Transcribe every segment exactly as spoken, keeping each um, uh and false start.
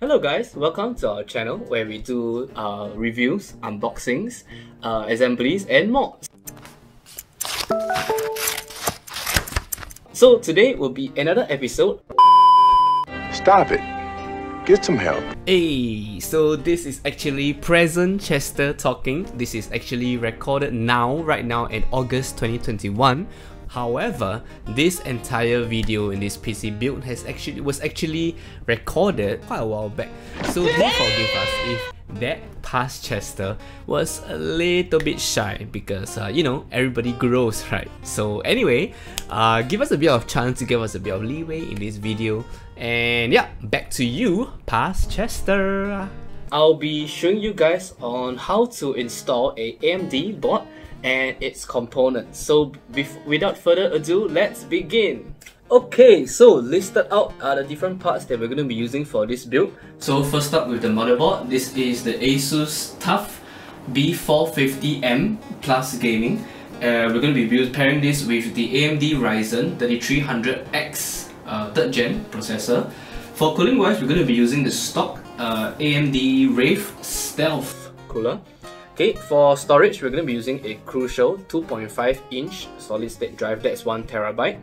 Hello guys, welcome to our channel where we do uh, reviews, unboxings, uh, assemblies and more. So today will be another episode. Stop it. Get some help. Hey, so this is actually present Chester talking. This is actually recorded now, right now in August twenty twenty-one. However, this entire video in this P C build has actually was actually recorded quite a while back. So do forgive us if that past Chester was a little bit shy because uh, you know, everybody grows, right? So anyway, uh, give us a bit of chance to give us a bit of leeway in this video. And yeah, back to you, past Chester. I'll be showing you guys on how to install a A M D board and its components. So without further ado, let's begin. Okay, so listed out are the different parts that we're going to be using for this build. So first up with the motherboard, this is the Asus TUF B four fifty M Plus Gaming. Uh, we're going to be pairing this with the A M D Ryzen thirty-three hundred X uh, third gen processor. For cooling wise, we're going to be using the stock uh, A M D Wraith Stealth cooler. Okay, for storage, we're going to be using a Crucial two point five inch solid state drive, that's one terabyte.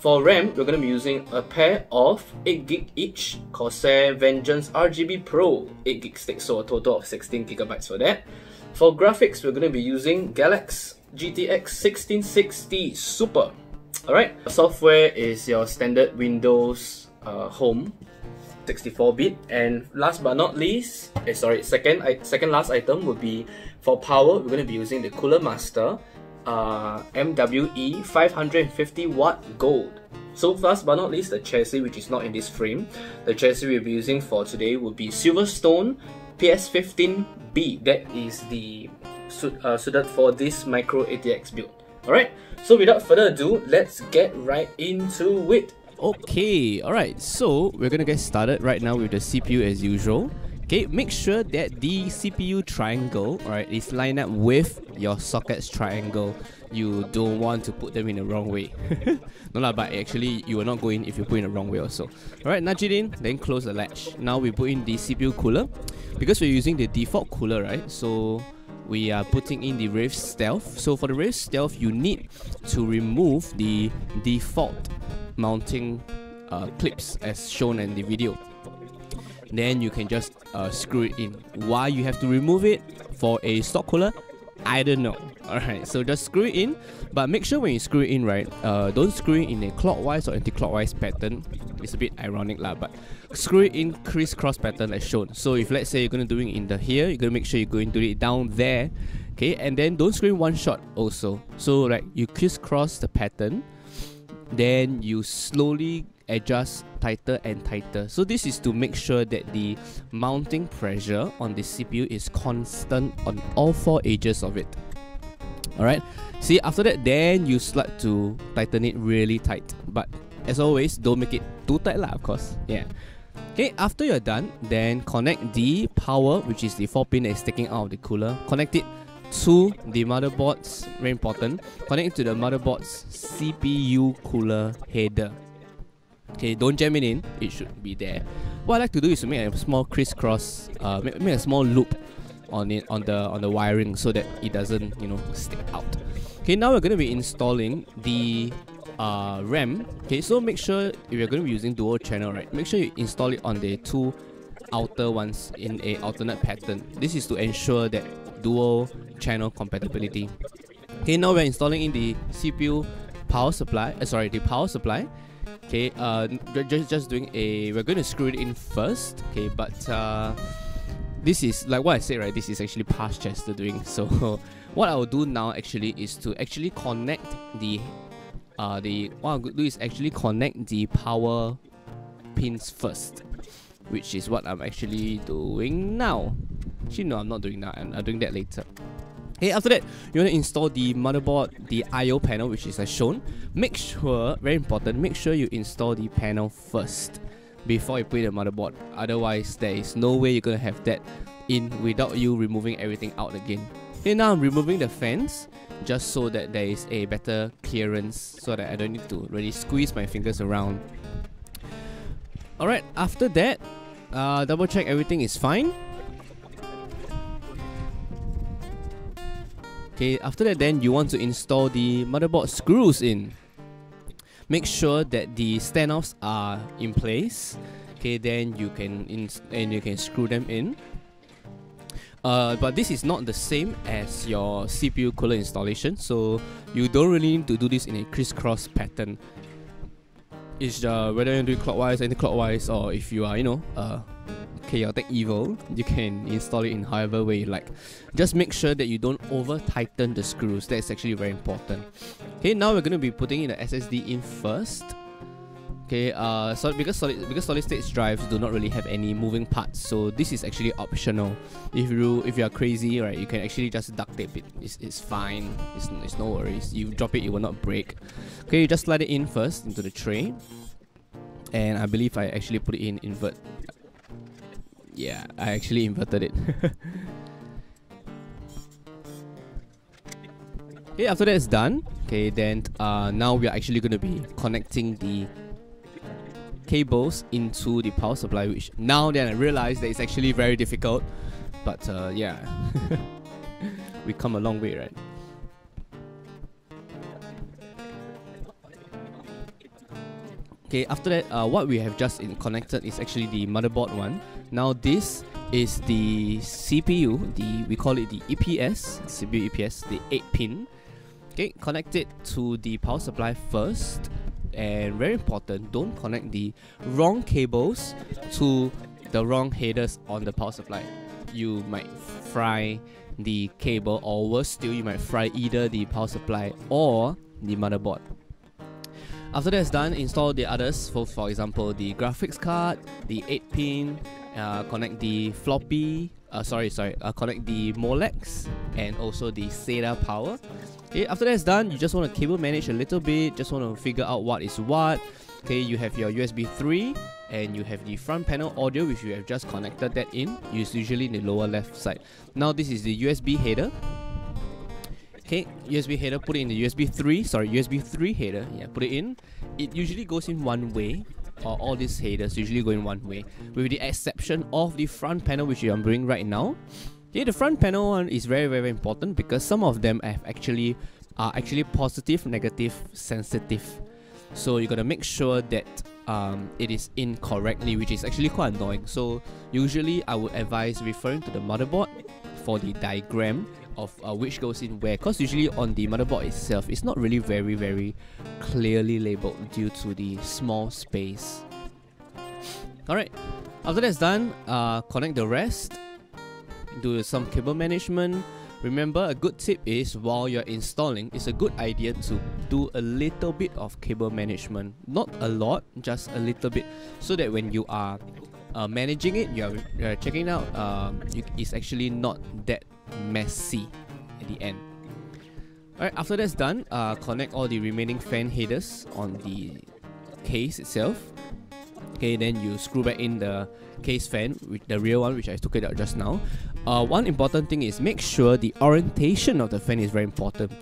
For RAM, we're going to be using a pair of eight gig each Corsair Vengeance R G B Pro eight gig stick, so a total of sixteen gigabytes for that. For graphics, we're going to be using Galax G T X sixteen sixty Super. Alright, software is your standard Windows uh, Home sixty-four bit. And last but not least, eh, sorry, second, second last item would be for power, we're going to be using the Cooler Master Uh, M W E five hundred fifty watt gold. So last but not least, the chassis, which is not in this frame. The chassis we'll be using for today will be Silverstone P S fifteen B. That is the uh, suited for this micro A T X build. Alright, so without further ado, let's get right into it. Okay, alright, so we're gonna get started right now with the C P U as usual. Okay, make sure that the C P U triangle, alright, is lined up with your sockets triangle. You don't want to put them in the wrong way. No lah, but actually you will not go in if you put in the wrong way also. Alright, nudge it in, then close the latch. Now we put in the C P U cooler. Because we're using the default cooler, right, so we are putting in the Wraith Stealth. So for the Wraith Stealth, you need to remove the default mounting uh, clips as shown in the video. Then you can just uh, screw it in. Why you have to remove it for a stock cooler, I don't know. Alright, so just screw it in, but make sure when you screw it in, right, uh, don't screw it in a clockwise or anti-clockwise pattern. It's a bit ironic lah, but screw it in crisscross pattern as shown. So if let's say you're going to do it in the here, you're going to make sure you're going to do it down there. Okay, and then don't screw it one shot also. So like you crisscross the pattern, then you slowly adjust tighter and tighter. So this is to make sure that the mounting pressure on the C P U is constant on all four edges of it. Alright, see, after that, then you start to tighten it really tight. But as always, don't make it too tight lah, of course. Yeah. Okay, after you're done, then connect the power, which is the four pin that is taking out of the cooler. Connect it to the motherboard's, very important, connect it to the motherboard's C P U cooler header. Okay, don't jam it in, it should be there. What I like to do is to make a small crisscross, uh, make, make a small loop on it, on the on the wiring, so that it doesn't, you know, stick out. Okay, now we're going to be installing the uh, RAM. Okay, so make sure if you're going to be using dual channel, right, make sure you install it on the two outer ones in a alternate pattern. This is to ensure that dual channel compatibility. Okay, now we're installing in the C P U power supply. Uh, sorry, the power supply. Okay, uh, just just doing a, we're going to screw it in first. Okay, but uh, this is like what I said, right? This is actually past Chester doing. So what I will do now actually is to actually connect the uh the what I'm going to do is actually connect the power pins first, which is what I'm actually doing now. Actually, no, I'm not doing that. I'm, I'm doing that later. Okay, after that, you want to install the motherboard, the I O panel, which is as shown. Make sure, very important, make sure you install the panel first before you put in the motherboard. Otherwise, there is no way you're going to have that in without you removing everything out again. Okay, now I'm removing the fans just so that there is a better clearance, so that I don't need to really squeeze my fingers around. Alright, after that, Uh, double check everything is fine. Okay, after that then you want to install the motherboard screws in. Make sure that the standoffs are in place. Okay, then you can ins and you can screw them in. Uh, but this is not the same as your C P U cooler installation, so you don't really need to do this in a crisscross pattern. It's uh, whether you do it clockwise, anti-clockwise, or if you are, you know, uh, chaotic evil, you can install it in however way you like. Just make sure that you don't over-tighten the screws. That's actually very important. Okay, now we're going to be putting in the S S D in first. Okay, uh, so because solid because solid state drives do not really have any moving parts, so this is actually optional. If you if you are crazy, right, you can actually just duct tape it. It's, it's fine. It's it's no worries. You drop it, it will not break. Okay, you just slide it in first into the tray, and I believe I actually put it in invert. Yeah, I actually inverted it. Okay, after that it's done. Okay, then uh, now we are actually going to be connecting the cables into the power supply, which now then I realize that it's actually very difficult, but uh, yeah, we come a long way, right? Okay, after that, uh, what we have just in connected is actually the motherboard one. Now this is the C P U, the we call it the E P S, C P U E P S, the eight pin. Okay, connect it to the power supply first. And very important, don't connect the wrong cables to the wrong headers on the power supply. You might fry the cable, or worse still, you might fry either the power supply or the motherboard. After that's done, install the others. For, for example, the graphics card, the eight pin, uh, connect the floppy, uh, sorry, sorry, uh, connect the Molex and also the S A T A power. Okay, after that's done, you just want to cable manage a little bit, just want to figure out what is what. Okay, you have your U S B three and you have the front panel audio, which you have just connected that in. It's usually in the lower left side. Now this is the U S B header. Okay, U S B header, put it in the U S B three, sorry, U S B three header. Yeah, put it in. It usually goes in one way, or all these headers usually go in one way, with the exception of the front panel, which I'm doing right now. Okay, the front panel one is very, very important because some of them have actually are actually positive, negative, sensitive. So you gotta make sure that um, it is in correctly, which is actually quite annoying. So usually I would advise referring to the motherboard for the diagram of uh, which goes in where, because usually on the motherboard itself, it's not really very, very clearly labeled due to the small space. Alright, after that's done, uh, connect the rest. Do some cable management. Remember, a good tip is while you're installing, it's a good idea to do a little bit of cable management. Not a lot, just a little bit, so that when you are uh, managing it, you are, you are checking out, uh, it's actually not that messy at the end. Alright, after that's done, uh, connect all the remaining fan headers on the case itself. Okay, then you screw back in the case fan, with the real one, which I took it out just now. Uh, one important thing is make sure the orientation of the fan is very important,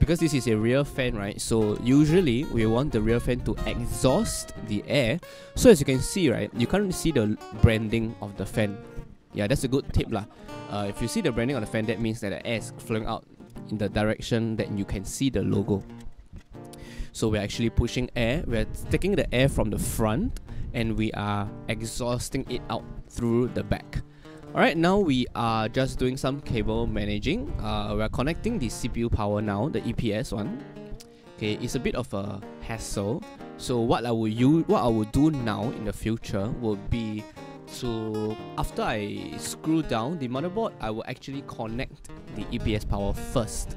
because this is a rear fan, right? So usually we want the rear fan to exhaust the air. So as you can see, right, you can't see the branding of the fan. Yeah, that's a good tip lah. Uh, if you see the branding of the fan, that means that the air is flowing out in the direction that you can see the logo. So we're actually pushing air, we're taking the air from the front, and we are exhausting it out through the back. Alright, now we are just doing some cable managing. Uh, we are connecting the C P U power now, the E P S one. Okay, it's a bit of a hassle. So what I will use, what I will do now in the future will be to, after I screw down the motherboard, I will actually connect the E P S power first.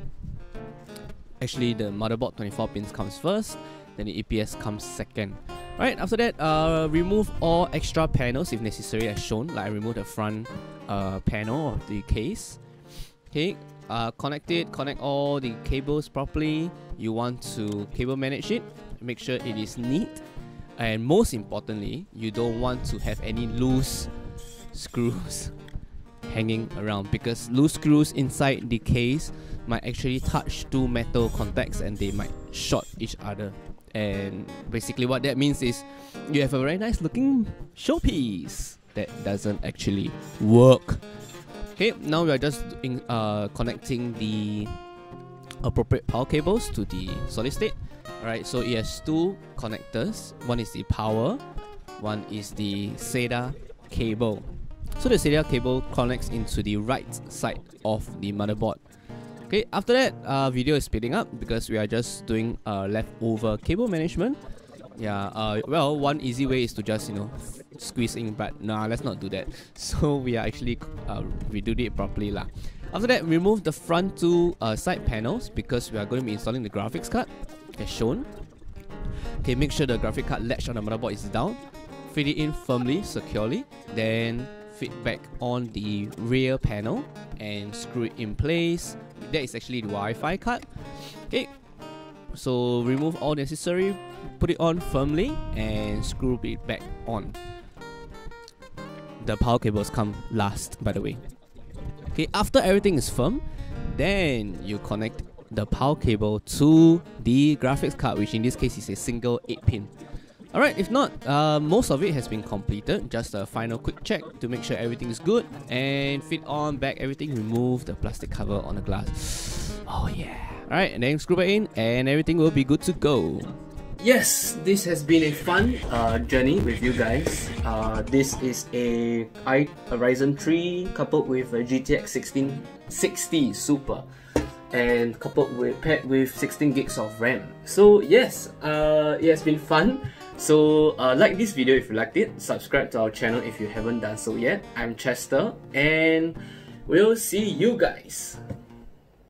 Actually, the motherboard twenty-four pins comes first, then the E P S comes second. Alright, after that, uh, remove all extra panels if necessary as shown. Like I removed the front uh, panel of the case. Okay, uh, connect it, connect all the cables properly. You want to cable manage it, make sure it is neat. And most importantly, you don't want to have any loose screws hanging around, because loose screws inside the case might actually touch two metal contacts and they might short each other. And basically what that means is you have a very nice looking showpiece. that doesn't actually work. Okay, now we are just in, uh, connecting the appropriate power cables to the solid state. Alright, so it has two connectors. One is the power, one is the S A T A cable. So the S A T A cable connects into the right side of the motherboard. Okay, after that, uh, video is speeding up because we are just doing uh, leftover cable management. Yeah, uh, well, one easy way is to just, you know, squeeze in, but nah, let's not do that. So we are actually, uh, we did it properly lah. After that, remove the front two uh, side panels because we are going to be installing the graphics card as shown. Okay, make sure the graphic card latch on the motherboard is down. Fit it in firmly, securely, then fit back on the rear panel and screw it in place. That is actually the Wi-Fi card. Okay, so remove all necessary, put it on firmly and screw it back on. The power cables come last, by the way. Okay, after everything is firm, then you connect the power cable to the graphics card, which in this case is a single eight pin. Alright, if not, uh, most of it has been completed. Just a final quick check to make sure everything is good. And fit on back everything, remove the plastic cover on the glass. Oh yeah. Alright, and then screw back in and everything will be good to go. Yes, this has been a fun uh, journey with you guys. Uh, this is a, I, a Ryzen three coupled with a G T X sixteen sixty Super, and coupled with paired with sixteen gigs of RAM. So yes, uh, it has been fun. So uh, like this video if you liked it. Subscribe to our channel if you haven't done so yet. I'm Chester, and we'll see you guys.